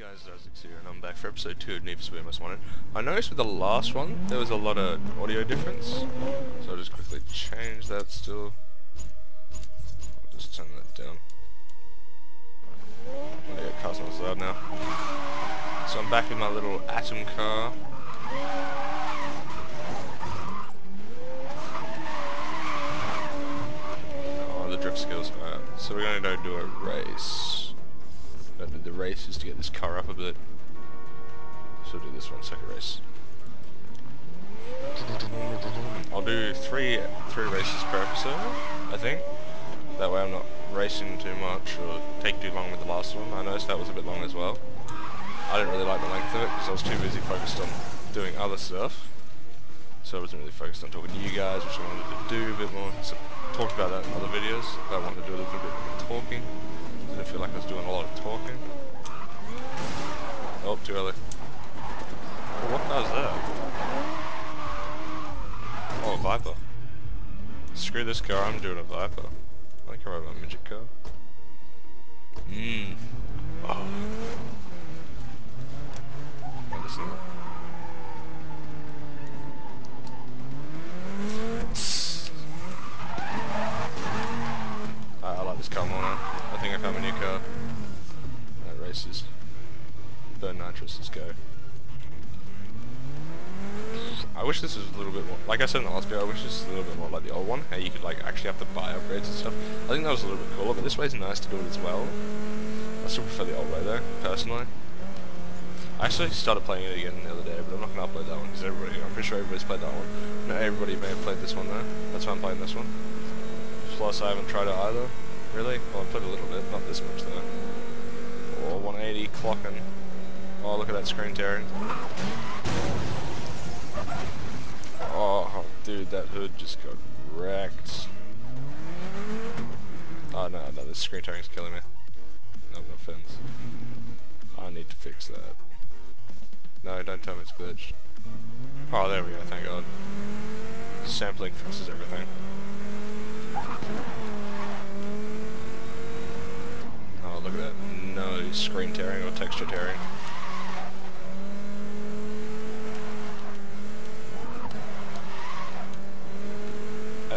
Hey guys, Dazix here, and I'm back for episode 2 of Need for Speed Most Wanted. I noticed with the last one, there was a lot of audio difference, so I'll just quickly change that still. I'll just turn that down. Oh yeah, car's not as loud now. So I'm back in my little Atom car. Oh, the drift skills. Alright, so we're going to go do a race. I think the race is to get this car up a bit. So I'll do this 1 second race. I'll do three races per episode, I think. That way I'm not racing too much or take too long with the last one. I noticed that was a bit long as well. I didn't really like the length of it because I was too busy focused on doing other stuff. So I wasn't really focused on talking to you guys, which I wanted to do a bit more. So I talked about that in other videos. I wanted to do a little bit more talking. I feel like I was doing a lot of talking. Oh, too early. Oh, what car is that? Oh, a Viper. Screw this car, I'm doing a Viper. I think I rode my midget car. Mmm. Oh. Wait, listen to that. I like this car more now. I think I found my new car. That races. Burn nitrous, let's go. I wish this was a little bit more, like I said in the last video, I wish this was a little bit more like the old one, how you could like actually have to buy upgrades and stuff. I think that was a little bit cooler, but this way's nice to do it as well. I still prefer the old way though, personally. I actually started playing it again the other day, but I'm not going to upload that one because everybody, I'm pretty sure everybody's played that one. Not everybody may have played this one though, that's why I'm playing this one. Plus I haven't tried it either. Really? Well, I put a little bit, not this much though. Oh, 180 clocking. Oh, look at that screen tearing. Oh, dude, that hood just got wrecked. Oh no, no, this screen tearing is killing me. No, no offense. I need to fix that. No, don't tell me it's glitched. Oh, there we go, thank God. Sampling fixes everything. Look at that. No screen tearing or texture tearing.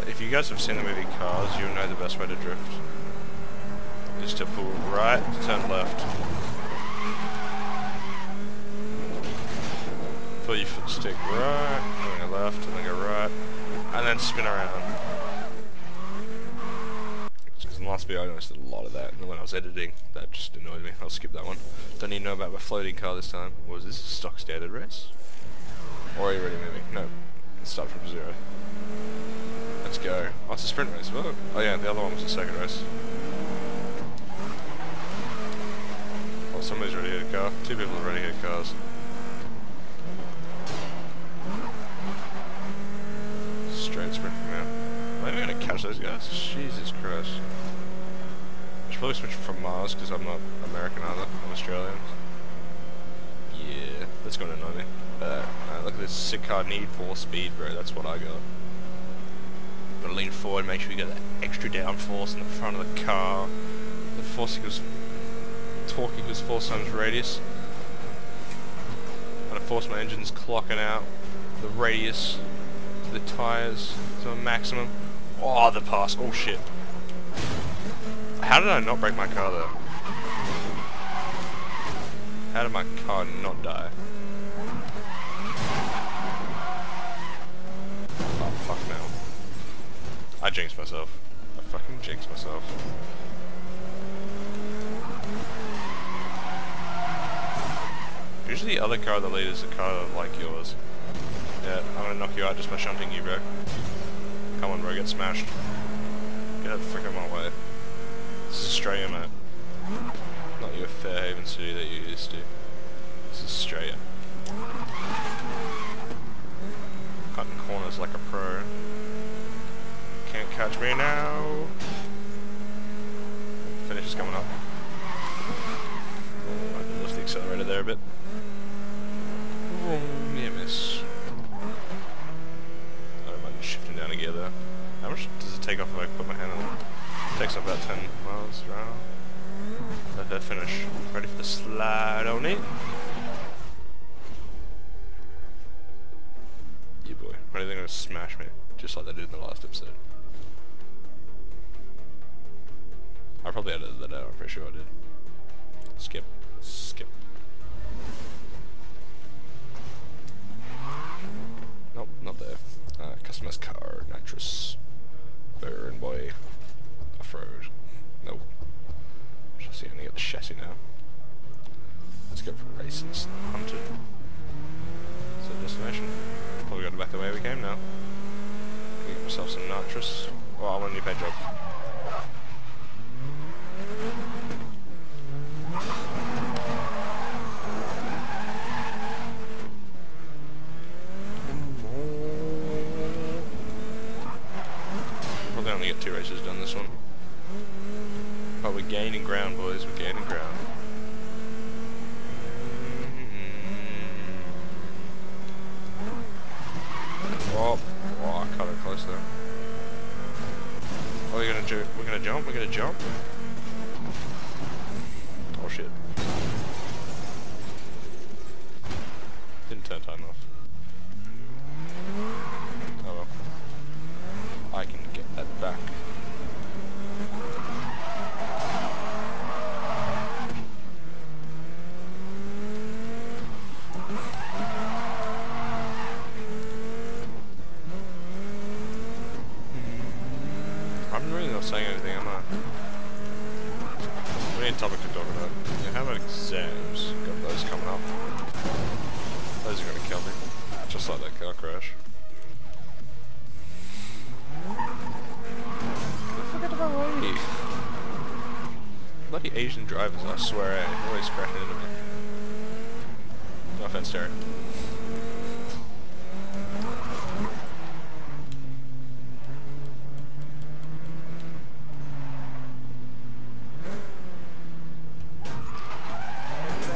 If you guys have seen the movie Cars, you'll know the best way to drift is to pull right, turn left. Pull your stick right, and then go left, and then go right, and then spin around. Last video I noticed a lot of that, and when I was editing, that just annoyed me. I'll skip that one. Don't even know about my floating car this time. Was this a stock standard race? Or are you ready moving? No. Let's start from zero. Let's go. Oh, it's a sprint race. Whoa. Oh yeah, the other one was a second race. Oh, somebody's ready to hit a car. Two people are ready to hit cars. Straight sprint from now. Am I even going to catch those guys? Jesus Christ. I should probably switch from Mars because I'm not American either, I'm Australian. Yeah, that's gonna annoy me. Look at this sick car, Need for Speed, bro, that's what I got. Gotta lean forward, make sure you get that extra downforce in the front of the car. The force equals... torque equals force times radius. And I force my engines clocking out the radius to the tyres to a maximum. Oh, the pass, oh shit. How did I not break my car though? How did my car not die? Oh fuck now. I jinxed myself. I fucking jinxed myself. Usually the other car that leads is a car like yours. Yeah, I'm gonna knock you out just by shunting you, bro. Come on bro, get smashed. Get out the frick out of my way. This is Australia, mate. Not your Fairhaven city that you used to. This is Australia. Cutting corners like a pro. Can't catch me now. Finish is coming up. Oh, I can lift the accelerator there a bit. Oh, near miss. I don't mind shifting down a gear there. How much does it take off if I put my hand on it? Takes up about 10 miles around. for her finish. Ready for the slide on it. Yeah boy, ready, they're gonna smash me, just like they did in the last episode. I probably edited that out, I'm pretty sure I did. Skip, skip. Nope, not there. Customer's car, nitrous, burn boy, off-road. Nope. Chassis, only get the chassis now. Let's go for races, hunted. It's a destination. Probably gotta back the way we came now. Get myself some nitrous. Oh, I want a new paint job. Two races done this one. But we're gaining ground, boys, we're gaining ground. Oh, oh, I cut it close there. Oh, you're gonna do, we're gonna jump, we're gonna jump. Oh shit. Didn't turn time off. I can get that back. I'm really not saying anything, am I? We need a topic to talk about. Yeah, how about exams? Got those coming up. Those are gonna kill me. Just like that car crash. Bloody Asian drivers, I swear, eh? Always crashing into me. No offense, Derek.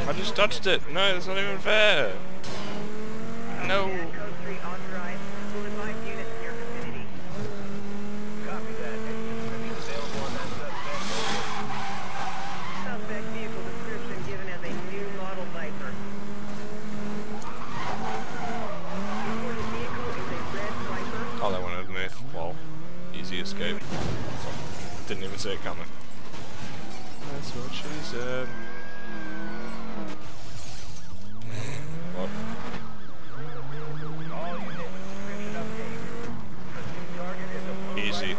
I just touched it! No, that's not even fair! No! Escape. Didn't even see it coming. That's what she said. What? Easy.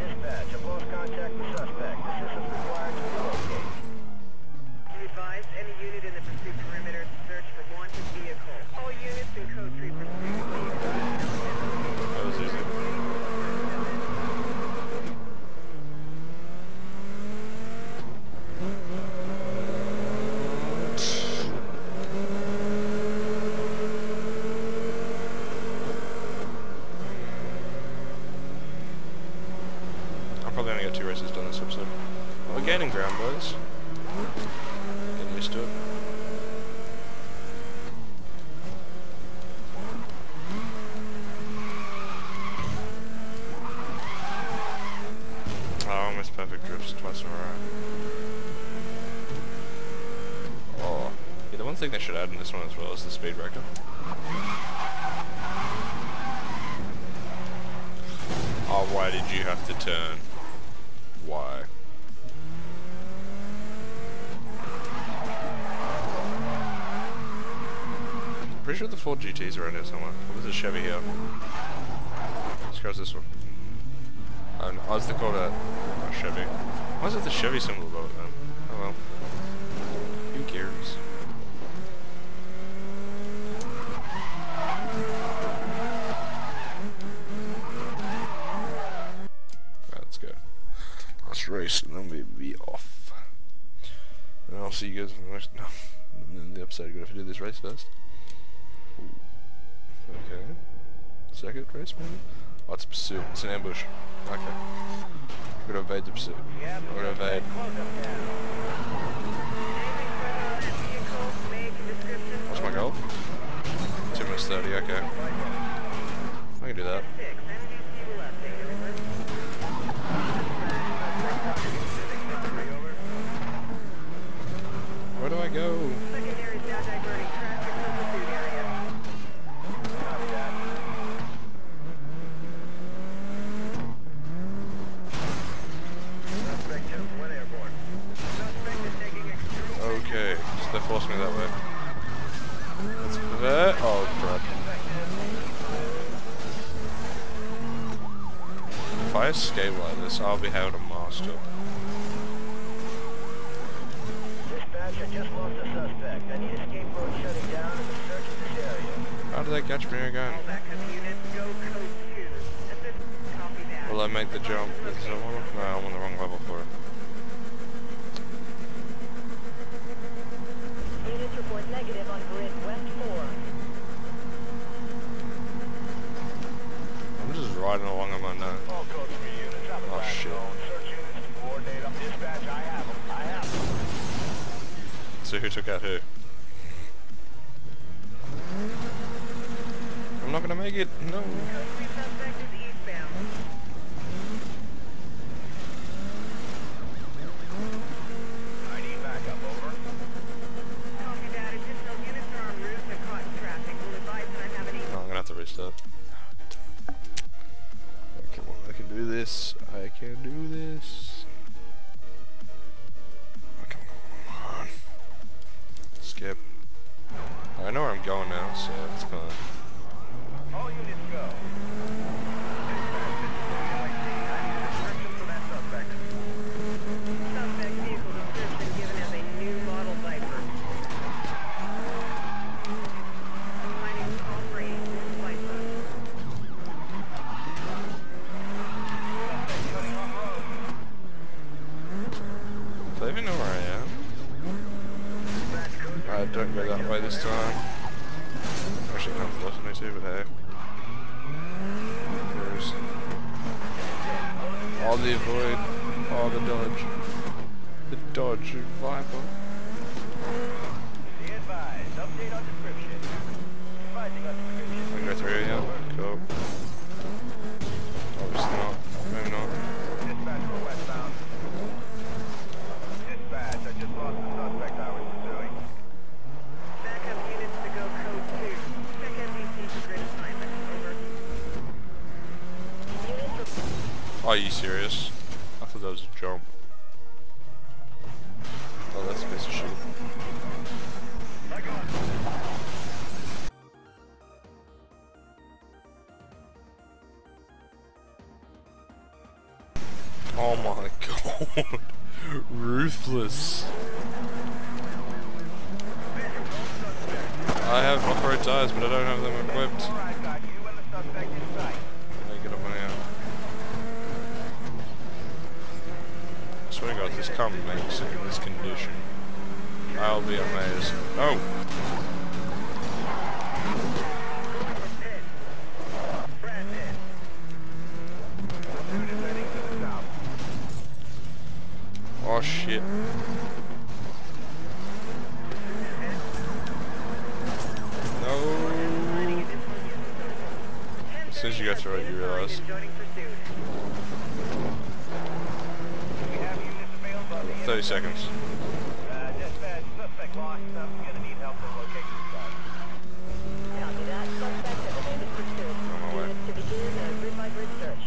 Dispatch, I've lost contact with suspect. Assistance required to relocate. To advise any unit in the pursuit perimeter to search for wanted vehicle. All units in code 3 pursuit. Perfect drifts twice in a row. Oh, yeah, the one thing they should add in this one as well is the speed breaker. Oh, why did you have to turn? Why? I'm pretty sure the Ford GT's around here somewhere. What was the Chevy here? Let's go to this one. Oh, no, it's the Corvette. Oh, Chevy. Why is it the Chevy symbol about it then? Oh well. Who cares? Right, let's go. Let's race and then we'll be off. And I'll see you guys in the next... No. In the episode, I'm gonna have to do this race first. Okay. Second race, maybe? Oh, it's a pursuit. It's an ambush. Okay. We're gonna evade the pursuit. We're gonna evade. What's my goal? 2 minutes 30, okay. I can do that. go. Secondary's now diverting traffic from the food area. Copy that. Suspect has went airborne. Suspect is taking external. Okay, so they forced me that way. That's there. Oh crap. If I escape like this, I'll be held on Mars still. I just lost a suspect. I need escape road shutting down and the search of this area. How did they catch me again? Will I make the jump? No, I'm on the wrong level for it. Units report negative on grid west 4. I'm just riding along on my nose. Oh shit. So who took out who? I'm not gonna make it, no. I need backup, over. Copy that, additional units are en route to caught traffic. Will advise that I have any... I'm gonna have to restart. Come on, I can do this. I can do this. Skip. I know where I'm going now, so it's fine. All units go. Suspect vehicle description given as a new model Viper. Finding on range with Viper. Suspect going off road. Do they even know where I am? I don't go that way this time. Actually, I can't force me to, but hey. Cruise. Oh, the avoid. Oh, the dodge. The dodge of Viper. Be advised, update on description. Finding on description. I can go through here, yeah? Cool. Obviously not. Maybe not. Dispatch for westbound. Dispatch, I just lost the suspect I was pursuing. Are you serious? I thought that was a jump. Oh, that's a piece of shit. Oh my god. Ruthless. I have off-road tires, but I don't have them equipped. I swear to God, if this car makes it in this condition, I'll be amazed. Oh! Oh shit. No! As soon as you go through it, you realize. Seconds. Dispatch, suspect lost. I'm gonna need help with location spot. Copy that. Suspect has abandoned pursuit. On my way. To begin a grid by grid search.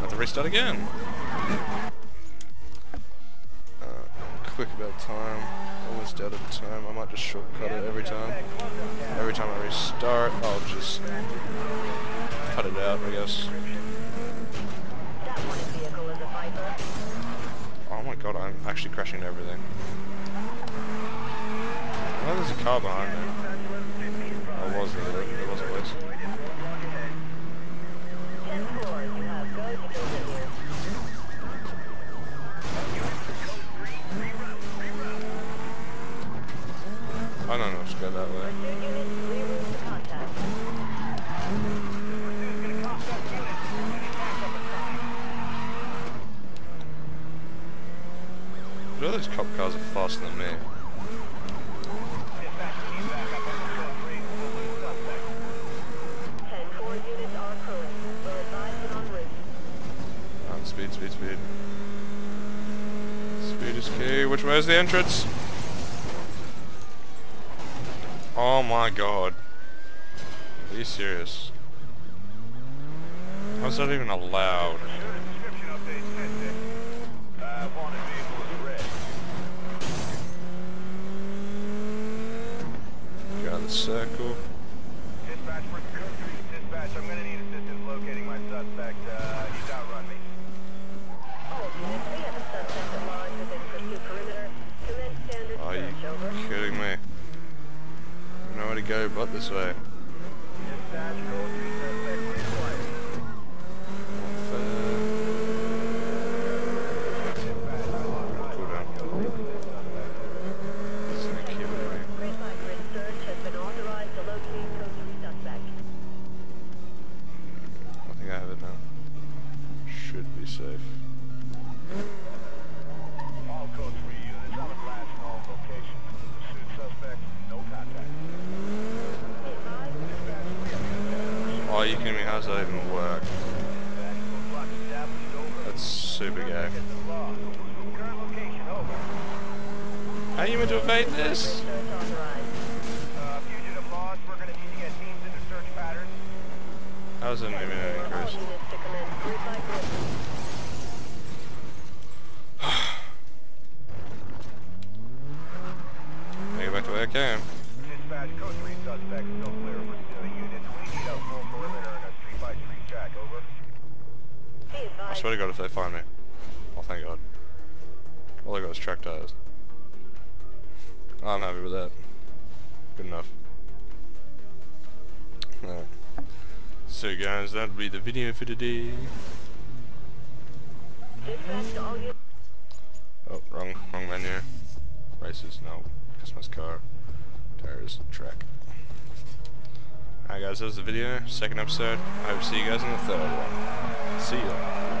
Have to restart again. Quick about time. Almost out of time. I might just shortcut it every time. Every time I restart, I'll just cut it out, I guess. That one vehicle is a Viper. Oh my god, I'm actually crashing everything. Well, there's a car behind me. I was there, it was a waste. I don't know if to go that way. All those cop cars are faster than me. Speed. Speed is Okay, which way is the entrance? Oh my god. Are you serious? How's that even allowed? Get out of the circle. Dispatch for country. Dispatch, I'm gonna need assistance locating my suspect. He's outrun me. Are you kidding me? Nowhere to go but this way. Are you kidding me? How does that even work? That's super gay. How are you meant to evade this? How does that make me an increase? I go back to where I came. Dispatch, code 3 suspect, still clear. I swear to god if they find me. Oh thank god. All I got is track tires. I'm happy with that. Good enough. Alright. So guys, that'll be the video for today. Oh, wrong menu. Races, no. Customer's car. Tires, track. Alright guys, that was the video, second episode. I hope to see you guys in the third one. See ya.